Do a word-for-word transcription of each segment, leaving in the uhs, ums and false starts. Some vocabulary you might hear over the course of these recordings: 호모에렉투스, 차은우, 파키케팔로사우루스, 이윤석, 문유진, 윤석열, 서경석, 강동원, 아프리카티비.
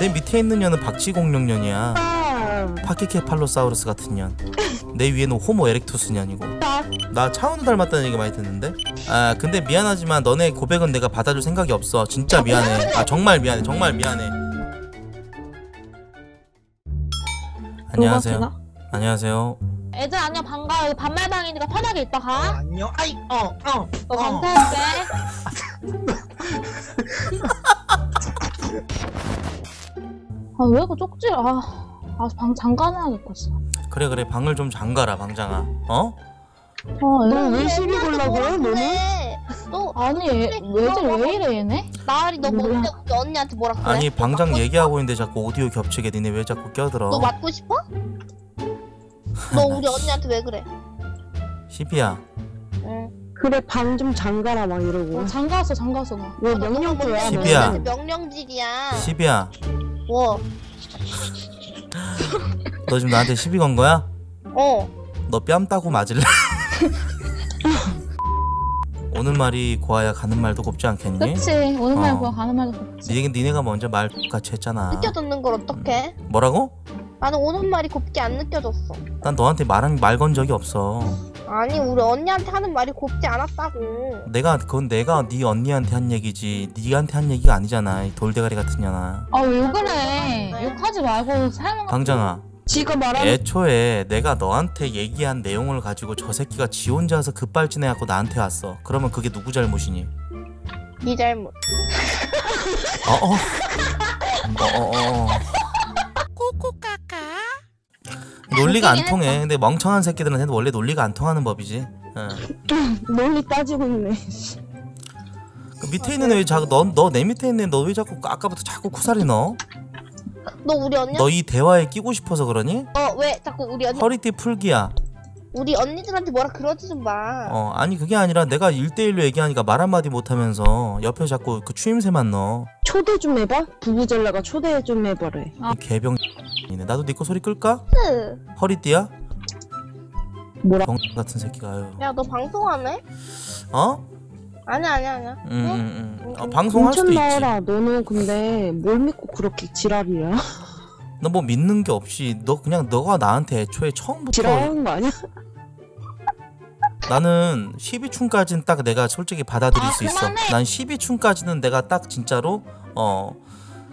내 밑에 있는 년은 박쥐공룡년이야. 파키케팔로사우루스 같은 년. 내 위에는 호모에렉투스 년이고. 나 차은우 닮았다는 얘기 많이 듣는데? 아 근데 미안하지만 너네 고백은 내가 받아줄 생각이 없어. 진짜 미안해. 아 정말 미안해. 정말 미안해. 안녕하세요. 안녕하세요. 애들 안녕 반가워. 반말방이니까 편하게 있다 가. 어, 안녕. 아이 어어 어. 너 감사할게. 아 왜 이거 쪽지? 아, 아 방 잠가놔야겠다 진짜. 그래 그래 방을 좀 잠가라 방장아. 어? 아, 너 왜 시비 걸라고 해? 너는? 또 아니 애들 왜 이래 얘네? 나으리 너 뭔데 뭐, 언니한테 뭐라 그래? 아니 방장 얘기하고 있는데 자꾸 오디오 겹치게 니네 왜 자꾸 껴들어? 너 맞고 싶어? 너 우리 언니한테 왜 그래? 시비야. 응. 그래 방 좀 잠가라 막 이러고. 어, 잠가서 잠가서 나. 왜 명령조야? 시비야. 명령질이야. 시비야. 뭐? 너 지금 나한테 시비 건 거야? 어. 너 뺨 따고 맞을래? 오는 말이 고와야 가는 말도 곱지 않겠니? 그렇지. 오는 말이 고와 가는 말도 곱지. 니네, 니네가 먼저 말같이 했잖아. 느껴졌는 걸 어떡해? 뭐라고? 나는 오는 말이 곱게 안 느껴졌어. 난 너한테 말한 말 건 적이 없어. 아니 우리 언니한테 하는 말이 곱지 않았다고. 내가 그건 내가 네 언니한테 한 얘기지 니한테 한 얘기가 아니잖아. 이 돌대가리 같은 년아. 아 왜 그래? 욕하지 말고 사람. 강장아. 지금 말한. 애초에 내가 너한테 얘기한 내용을 가지고 저 새끼가 지 혼자서 급발진해갖고 나한테 왔어. 그러면 그게 누구 잘못이니? 네 잘못. 어어. 어어어. 꼬꼬까까. 논리가 안 통해. 했다. 근데 멍청한 새끼들한테는 원래 논리가 안 통하는 법이지. 어. 논리 따지고 있네. 그 밑에 있는 애 왜 자꾸 너 너 내 밑에 있는 애 너 왜 자꾸 아까부터 자꾸 쿠사리 넣어? 너 우리 언니? 너 이 대화에 끼고 싶어서 그러니? 어 왜 자꾸 우리 언니? 허리띠 풀기야. 우리 언니들한테 뭐라 그러지 좀 마. 어 아니 그게 아니라 내가 일대일로 얘기하니까 말 한마디 못하면서 옆에 자꾸 그 추임새만 넣어. 초대 좀 해봐? 부부젤라가 초대 좀 해버래. 아. 개병 나도 니꺼 소리 끌까? 네. 허리띠야? 뭐라 병 같은 새끼가. 야 너 방송하네? 어? 아니야 아니야 아니야. 응? 음, 음. 어, 방송할 수도 있지. 나와라. 너는 근데 뭘 믿고 그렇게 지랄이야? 너 뭐 믿는 게 없이 너 그냥 너가 나한테 애초에 처음부터 지랄한 거 아니야? 나는 십이 춘까지는 딱 내가 솔직히 받아들일 아, 수 있어. 그만해. 난 십이 춘까지는 내가 딱 진짜로 어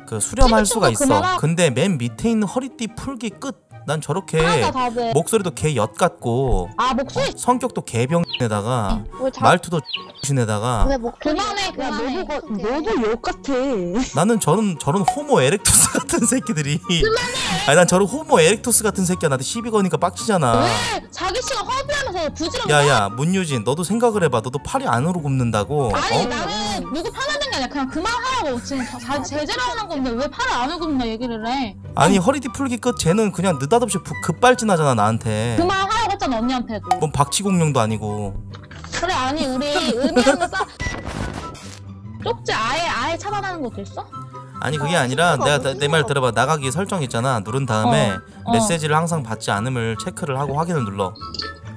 그 수렴할 수가 있어. 그만하... 근데 맨 밑에 있는 허리띠 풀기 끝. 난 저렇게 맞아, 목소리도 개 엿 같고. 아 목소리. 어, 성격도 개병에다가 자... 말투도 X에다가. 왜 목... 그만해 그만해. 너도 엿 같아. 나는 저런 저런 호모 에렉투스 같은 새끼들이. 그만해. 아니 난 저런 호모 에렉투스 같은 새끼야 나한테 시비 거니까 빡치잖아. 왜? 자기 시간 허비하면서 부지런히. 야야 문유진 너도 생각을 해봐. 너도 팔이 안으로 굽는다고. 아니 어? 나는 누구 편안한 게 아니라 그냥 그만하라고 지금 다 제재를 하는 건데 왜 팔을 안으로 굽는다 얘기를 해. 아니 응. 허리띠 풀기 끝 쟤는 그냥 느닷없이 급발진하잖아 나한테. 그만하라고 했잖아 언니한테도. 뭔 박쥐공룡도 아니고. 그래 아니 우리 의미 없는 싸 쪽지 아예 아예 차단하는 것도 있어? 아니 그게 아, 아니라 내가 내 말 들어봐. 나가기 설정 있잖아. 누른 다음에 어, 어. 메시지를 항상 받지 않음을 체크를 하고 확인을 눌러.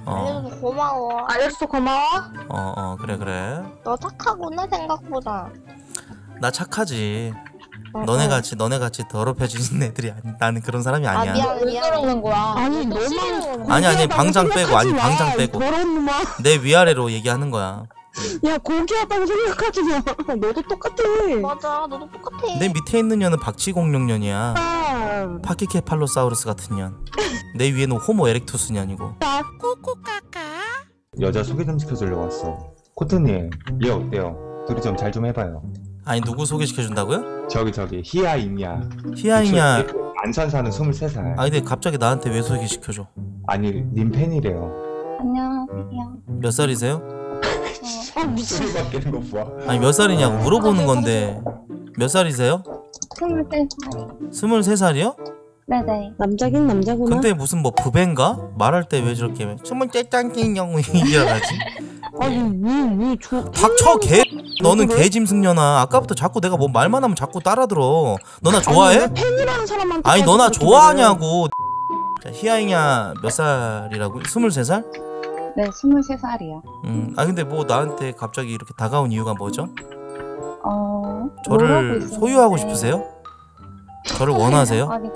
어. 알려줘서 고마워. 알려줘서 고마워? 어어 어, 그래 그래. 너 착하구나 생각보다. 나 착하지. 너네같이 너네같이 더럽혀지는 애들이 아니 나는 그런 사람이 아니야. 아 미안 미안. 그러는 거야. 아니 너만 아니 아니 방장 빼고 아니 방장 빼고. 내 위아래로 얘기하는 거야. 야 고귀하다고 생각하지 마. 너도 똑같아. 맞아 너도 똑같아. 내 밑에 있는 년은 박쥐공룡년이야. 아. 파키케팔로사우루스 같은 년. 내 위에는 호모에렉투스 년이고. 꼬꼬까까. 여자 소개 좀 시켜주려고 왔어. 코트님 얘 어때요? 둘이 좀 잘 좀 해봐요. 아니 누구 소개시켜준다고요? 저기 저기 히아이냐. 히아이냐 안산 사는 스물세 살. 아니 근데 갑자기 나한테 왜 소개시켜줘? 아니 님 팬이래요. 안녕하세요. 몇 살이세요? 어 무슨 소리 바뀌는 거 봐. 아니 몇 살이냐고 물어보는 건데. 몇 살이세요? 스물세 살. 스물세 살이요? 네네. 남자긴 남자구나. 근데 무슨 뭐 부배인가? 말할 때 왜 저렇게 정말 째짱긴 영웅이 이래야지. 아니 왜왜 저.. 닥쳐 개! 너는 개짐승년아. 아까부터 자꾸 내가 뭐 말만 하면 자꾸 따라들어. 너 나 좋아해? 아니, 팬이라는 사람한테 아니 너 나 좋아하냐고. 자, 희아이냐 몇 살이라고? 스물세 살? 네 스물세 살이요. 음, 아 근데 뭐 나한테 갑자기 이렇게 다가온 이유가 뭐죠? 어... 저를 소유하고 싶으세요? 저를 원하세요? 아니, 그,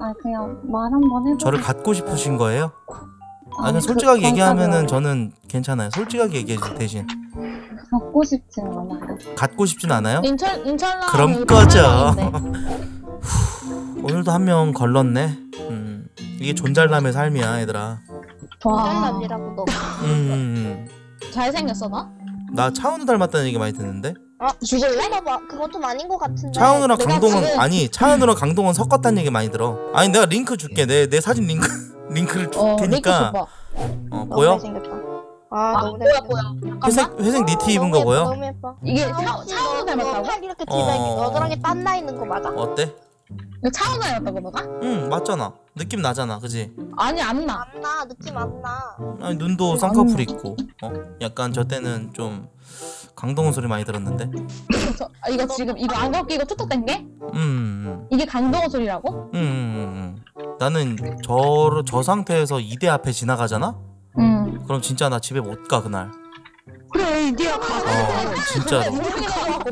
아니 그냥 말 한번 해보세요. 저를 갖고 싶으신 거예요? 아니, 아니 솔직하게 그, 얘기하면은 저는 괜찮아요. 솔직하게 얘기해주세요. 대신 갖고 싶진 않아요. 갖고 싶진 않아요? 인천, 인천랑 그럼 꺼져. 오늘도 한 명 걸렀네. 음, 이게 존잘남의 삶이야 얘들아. 존잘남이라고 너. 음. 잘생겼어 나? 나 차은우 닮았다는 얘기 많이 듣는데? 아 죽을래? 그건 좀 아닌 것 같은데. 차은우랑 강동원 지금... 아니 차은우랑 강동원 섞었다는 얘기 많이 들어. 아니 내가 링크 줄게. 내, 내 사진 링크 링크를 줄 어, 테니까. 링크 어 보여? 아, 아 너무 보여 보여. 회색 회색 니트 입은 거 보여? 너무 예뻐. 이게 차은우 닮았다고? 팔 이렇게 뒤에 너저랑이 딴 나 있는 거 맞아? 어때? 이거 차은우 닮았다고 너가? 응 맞잖아. 느낌 나잖아, 그지? 아니 안 나. 안 나, 느낌 안 나. 아니 눈도 쌍꺼풀 있고, 어? 약간 저 때는 좀 강동원 소리 많이 들었는데. 저, 아, 이거 지금 이거 안 걷기 이거 툭툭 된 게? 음. 이게 강동원 소리라고? 음. 음, 음. 나는 저저 저 상태에서 이대 앞에 지나가잖아? 음. 그럼 진짜 나 집에 못 가 그날. 그래 이대야 가서. 어, 진짜.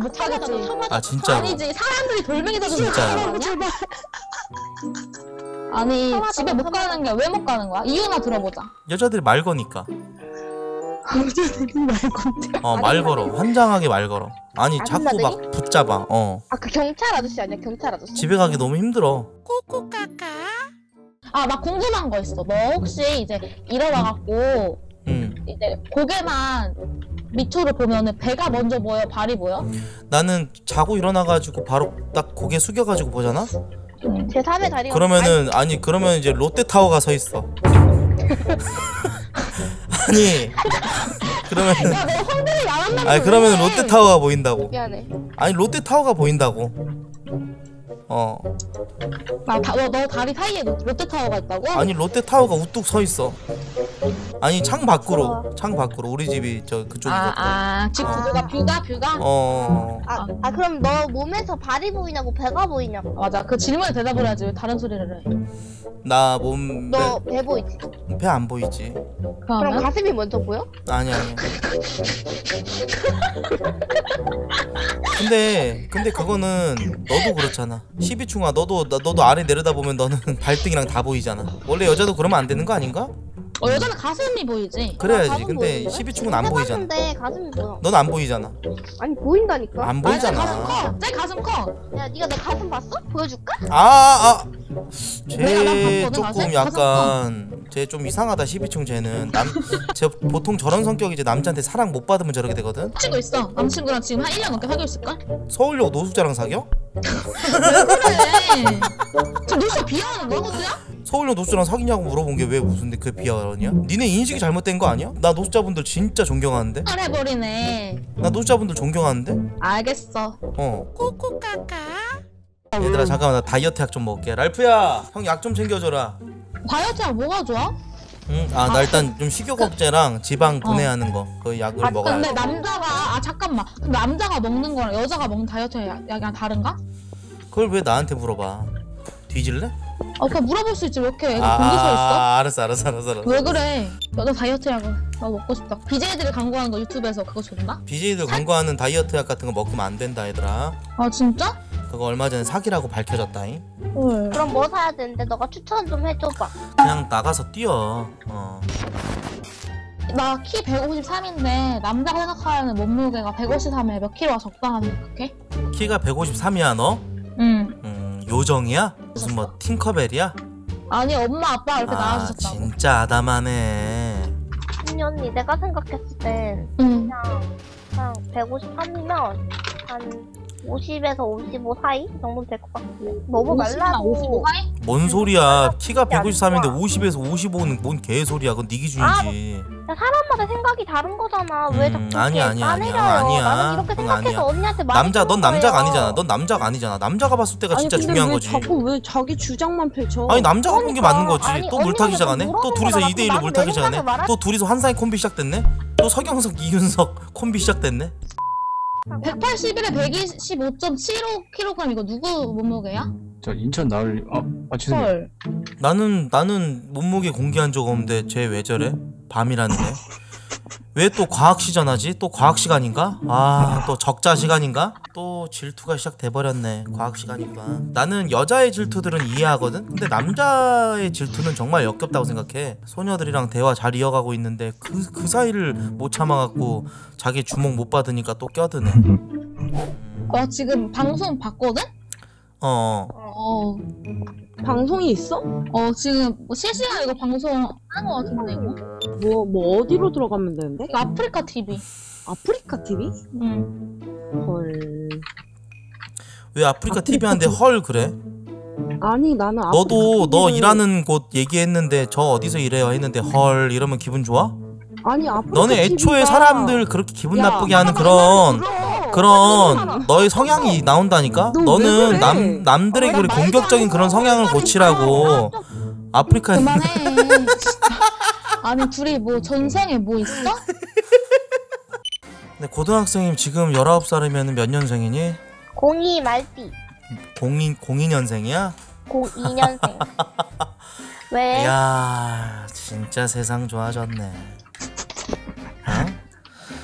못 가겠지. 아 진짜. 아니지 사람들이 돌멩이다 진짜. 아니 집에 못 가는 게 왜 못 가는 거야? 이유나 들어보자. 여자들이 말 거니까. 여자들이 말 건데. 어 말 걸어. 환장하게 말 걸어. 아니 자꾸 막 붙잡아. 어. 아 그 경찰 아저씨 아니야? 경찰 아저씨. 집에 가기 너무 힘들어. 꼬꼬까까. 아 나 궁금한 거 있어. 너 혹시 이제 일어나갖고 음. 이제 고개만 밑으로 보면은 배가 먼저 보여? 발이 보여? 나는 자고 일어나가지고 바로 딱 고개 숙여가지고 보잖아. 제 삼의 다리. 그러면은 아니 그러면 이제 롯데타워가 서 있어. 아니 그러면 아니 그러면 롯데타워가 보인다고. 미안해. 아니 롯데타워가 보인다고. 어. 아, 다, 와, 너 다리 사이에 롯데타워가 있다고? 아니 롯데타워가 우뚝 서 있어. 아니 창 밖으로 창 밖으로 우리 집이 저 그쪽이거든. 아집 구조가 뷰가 뷰가? 어. 아, 아 그럼 너 몸에서 발이 보이냐고 배가 보이냐고. 맞아 그 질문에 대답을 해야지 왜 다른 소리를 해. 나 몸 너 배 보이지? 배 안 보이지. 그러면? 그럼 가슴이 먼저 보여? 아니 아니. 근데 근데 그거는 너도 그렇잖아. 십이충아 너도 나, 너도 아래 내려다보면 너는 발등이랑 다 보이잖아. 원래 여자도 그러면 안 되는 거 아닌가? 어 여자는 가슴이 보이지. 그래야지. 아, 가슴 근데 십이충은 안 보이잖아. 근데 가슴이 보여. 넌 안 보이잖아. 아니 보인다니까. 안 보이잖아. 아니, 내 가슴 커. 내 가슴 커. 야 네가 내 가슴 봤어? 보여줄까? 아아. 쟤 아. 조금 약간 쟤 좀 이상하다. 십이충 쟤는 남 쟤 보통 저런 성격이지. 남자한테 사랑 못 받으면 저렇게 되거든. 친구 있어. 남친구랑 지금 한 일 년 넘게 사귀고 있을까? 서울역 노숙자랑 사겨? 왜 그래? 지금 노숙자 비하하는 거야? 서울역 노숙자랑 사귀냐고 물어본 게 왜 무슨 그 비하하냐? 니네 인식이 잘못된 거 아니야? 나 노숙자분들 진짜 존경하는데? 말해버리네. 나 노숙자분들 존경하는데? 알겠어. 어. 꼬꼬까까. 얘들아 잠깐만 나 다이어트 약 좀 먹을게. 랄프야 형 약 좀 챙겨줘라. 다이어트 약 뭐가 좋아? 응, 아, 나 아, 일단 좀 식욕 억제랑 그, 지방 분해하는 어. 거, 그 약을 아, 먹어야 돼. 근데 남자가, 아, 잠깐만. 근데 남자가 먹는 거랑 여자가 먹는 다이어트 약이랑 다른가? 그걸 왜 나한테 물어봐? 뒤질래? 아, 그냥 물어볼 수 있지. 왜 이렇게 애가 공기서 아, 있어? 아, 알았어, 알았어, 알았어, 알았어. 왜 그래? 여자 다이어트 약은. 나 먹고 싶다. 비제이들이 광고하는 거 유튜브에서 그거 좋나? 비제이들 사... 광고하는 다이어트 약 같은 거 먹으면 안 된다, 얘들아. 아, 진짜? 그거 얼마 전에 사기라고 밝혀졌다잉. 응. 그럼 뭐 사야 되는데 너가 추천 좀 해줘봐. 그냥 나가서 뛰어. 어. 나 키 백오십삼인데 남자가 생각하는 몸무게가 백오십삼에 몇 킬로가 적당하게 생각해? 키가 백오십삼이야 너? 응. 음, 요정이야? 무슨 뭐 팅커벨이야? 아니 엄마 아빠 이렇게 아, 나와주셨다고. 진짜 아담하네. 언니 언니 내가 생각했을 땐 응. 그냥, 그냥 백오십삼이면 한 오십에서 오십오 사이 정도 될 것 같은데 너무 말라고. 뭔 소리야. 키가 백오십삼인데 오십에서 오십오는 뭔 개소리야. 그건 네 기준이지. 아, 사람마다 생각이 다른 거잖아. 음, 왜 자꾸 아니야 아니야 아니야 아니야. 나는 이렇게 생각해서 언니한테 말해. 남자 넌 남자가 거예요. 아니잖아. 넌 남자가 아니잖아. 남자가 봤을 때가 아니, 진짜 중요한 왜 거지. 자꾸 왜 자기 주장만 펼쳐. 아니 남자가 본 게 맞는 거지. 아니, 또 물타기 시작하네. 또 둘이서 이 대 일로 물타기 시작하네. 말하... 또 둘이서 한상의 콤비 시작됐네. 또 서경석 이윤석 콤비 시작됐네. 백팔십일에 백이십오 점 칠오 킬로그램 이거 누구 몸무게야? 저 인천 나을 아, 아 죄송해요. 나는 나는 몸무게 공개한 적 없는데 쟤 왜 저래? 밤이라는데. 왜 또 과학 시전하지? 또 과학 시간인가? 아, 또 적자 시간인가? 또 질투가 시작돼버렸네. 과학 시간이구만. 나는 여자의 질투들은 이해하거든? 근데 남자의 질투는 정말 역겹다고 생각해. 소녀들이랑 대화 잘 이어가고 있는데 그, 그 사이를 못 참아갖고 자기 주목 못 받으니까 또 껴드네. 어, 지금 방송 봤거든? 어. 어. 방송이 있어? 어, 지금 뭐 실시간 이거 방송 하는 거 같은데 이거? 뭐, 뭐 어디로 들어가면 되는데? 아프리카티비. 아프리카티비? 응. 헐. 왜 아프리카티비 하는데 헐 그래? 아니 나는 아프리카 너도 티비를... 너 일하는 곳 얘기했는데 저 어디서 일해요 했는데 헐 이러면 기분 좋아? 아니 아프리카 너네 애초에 티비가... 사람들 그렇게 기분 야, 나쁘게 하는 그런 그런 너의 성향이 나온다니까? 너 너는 남, 남들의 그 공격적인 그런 성향을 고치라고. 아프리카에 그만해. 아니 둘이 뭐 전생에 뭐 있어? 근데 고등학생이 지금 열아홉 살이면 몇 년생이니? 공이 말띠. 공이, 공이 년생이야? 공이 년생. 왜? 이야 진짜 세상 좋아졌네.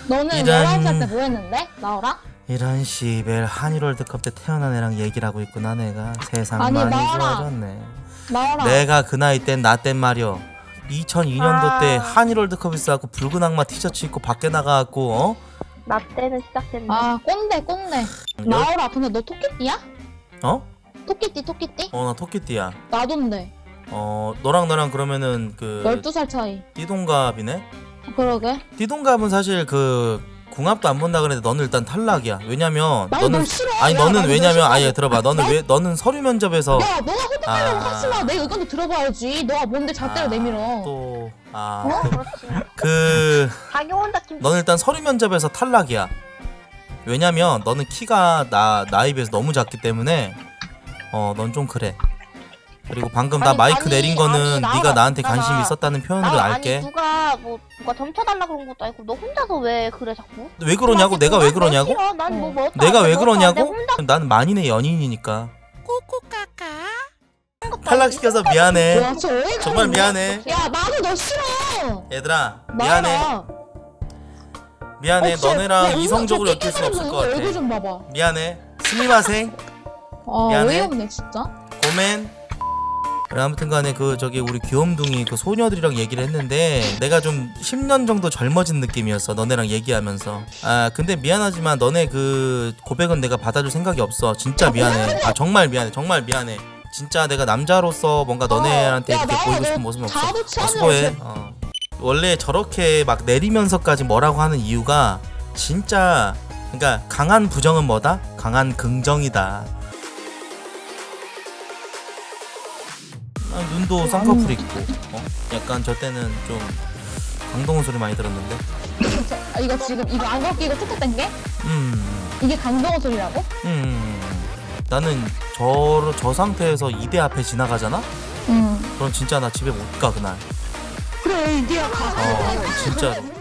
너는 이런... 열한 살 때 뭐 했는데? 나와라? 이런 시벨 한일월드컵 때 태어난 애랑 얘기를 하고 있구나 내가. 세상 아니, 많이 나와라. 좋아졌네. 나와라. 내가 그 나이 땐 나 땐 말이여 이천이 년도 아... 때 한일월드컵 있어갖고 붉은 악마 티셔츠 입고 밖에 나가갖고 어? 나 때는 시작됐네. 아 꼰대 꼰대. 나와라. 근데 너 토끼띠야? 어? 토끼띠 토끼띠? 어 나 토끼띠야. 나돈데. 어 너랑 나랑 그러면은 그 열두 살 차이. 띠동갑이네? 그러게. 띠동갑은 사실 그 궁합도 안 본다 그랬는데 너는 일단 탈락이야. 왜냐면 너는 아니 야, 너는 왜냐면 아예 들어봐. 너는 네? 왜 너는 서류 면접에서 야 너가 호텔하려고 하지 마. 내 의견도 들어봐야지. 너가 뭔데 잣대를 아, 내밀어. 또 아 어? 그 너는 일단 서류 면접에서 탈락이야. 왜냐면 너는 키가 나 나이 비해서 너무 작기 때문에 어 넌 좀 그래. 그리고 방금 아니, 나 마이크 아니, 내린 거는 아니, 네가 나한테 있다가, 관심이 있었다는 표현으로 나와, 알게. 아니 누가 뭐 누가 점쳐달라 그런 것도 아니고 너 혼자서 왜 그래 자꾸? 왜 그러냐고? 내가 왜 그러냐고? 뭐 뭐 내가 왜 그러냐고? 난 만인의 연인이니까. 꼬꼬까까. 탈락시켜서 미안해. 야, 정말 미안해. 야 나도 너 싫어. 얘들아 미안해. 나와라. 미안해. 어, 너네랑 야, 이성적으로 엮일 수 없을 것 같아. 얼굴 좀 봐봐. 미안해. 스미마생. 아, 미안해. 어이없네 진짜. 고멘. 아무튼간에 그 저기 우리 귀염둥이 그 소녀들이랑 얘기를 했는데 내가 좀 십 년 정도 젊어진 느낌이었어. 너네랑 얘기하면서. 아 근데 미안하지만 너네 그 고백은 내가 받아줄 생각이 없어. 진짜 미안해. 아 정말 미안해. 정말 미안해. 진짜 내가 남자로서 뭔가 너네한테 이렇게 보이고 싶은 모습은 없어. 어, 수고해. 어. 원래 저렇게 막 내리면서까지 뭐라고 하는 이유가 진짜 그러니까 강한 부정은 뭐다? 강한 긍정이다. 아니, 눈도 쌍꺼풀 있고 어? 약간 저 때는 좀 강동원 소리 많이 들었는데 저, 이거 지금 이거 안 걷기고 툭툭댄 게? 음. 이게 강동원 소리라고? 음. 나는 저, 저 상태에서 이대 앞에 지나가잖아? 음. 그럼 진짜 나 집에 못 가 그날. 그래 이대야 가. 어 진짜